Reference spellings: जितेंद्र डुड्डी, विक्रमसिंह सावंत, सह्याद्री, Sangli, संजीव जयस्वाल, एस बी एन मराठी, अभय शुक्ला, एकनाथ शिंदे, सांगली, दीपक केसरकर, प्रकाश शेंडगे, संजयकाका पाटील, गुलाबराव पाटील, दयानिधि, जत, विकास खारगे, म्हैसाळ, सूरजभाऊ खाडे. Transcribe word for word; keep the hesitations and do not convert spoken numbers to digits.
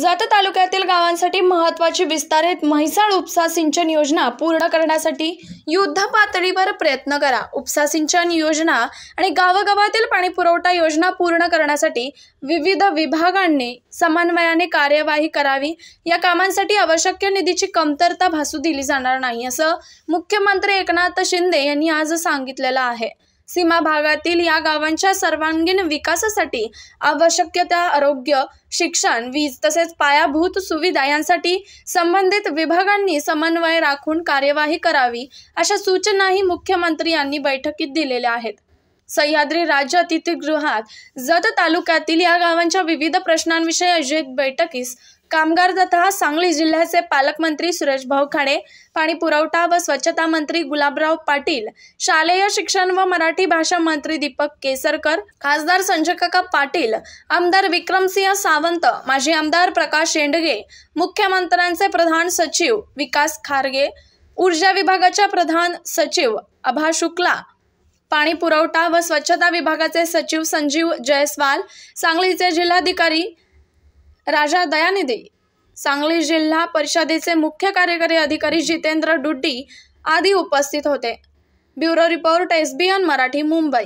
जात तालुक्यातील गावांसाठी महत्त्वाची विस्तारित म्हैसाळ उपसा सिंचन योजना पूर्ण करण्यासाठी युद्ध पातळीवर प्रयत्न करा। उपसा सिंचन योजना आणि गावगावातील पाणी पुरवठा योजना पूर्ण करण्यासाठी विविध विभागांनी समन्वयाने कार्यवाही करावी। या कामांसाठी आवश्यक निधीची कमतरता भासू दिली जाणार नाही असं मुख्यमंत्री एकनाथ शिंदे यांनी आज सांगितलं आहे। सीमा भागातील या गावांच्या सर्वांगीण विकासासाठी आवश्यक त्या आरोग्य, शिक्षण, वीज तसेच पायाभूत सुविधा यांसाठी संबंधित विभागांनी समन्वय राखून कार्यवाही करावी अशा सूचनाही मुख्यमंत्री यांनी बैठकीत दिलेल्या आहेत। सह्याद्री राज्य अतिथीगृहात जत तालुक्यातील या गावांच्या विविध प्रश्नांविषयी आयोजित बैठकीस कामगार तथा सांगली जिल्ह्याचे पालकमंत्री सूरजभाऊ खाडे, पाणी पुरवठा व स्वच्छता मंत्री गुलाबराव पाटील, शालेय शिक्षण व मराठी भाषा मंत्री दीपक केसरकर, खासदार संजयकाका पाटील, आमदार विक्रमसिंह सावंत, माजी आमदार प्रकाश शेंडगे, मुख्यमंत्र्यांचे प्रधान सचिव विकास खारगे, ऊर्जा विभागाच्या प्रधान सचिव अभय शुक्ला, पाणी पुरवठा व स्वच्छता विभागाचे सचिव संजीव जयस्वाल, सांगलीचे जिल्हाधिकारी राजा दयानिधि, सांगली जिल्हा परिषदेचे मुख्य कार्यकारी अधिकारी जितेंद्र डुड्डी आदि उपस्थित होते। Bureau report एस बी एन मराठी, Mumbai.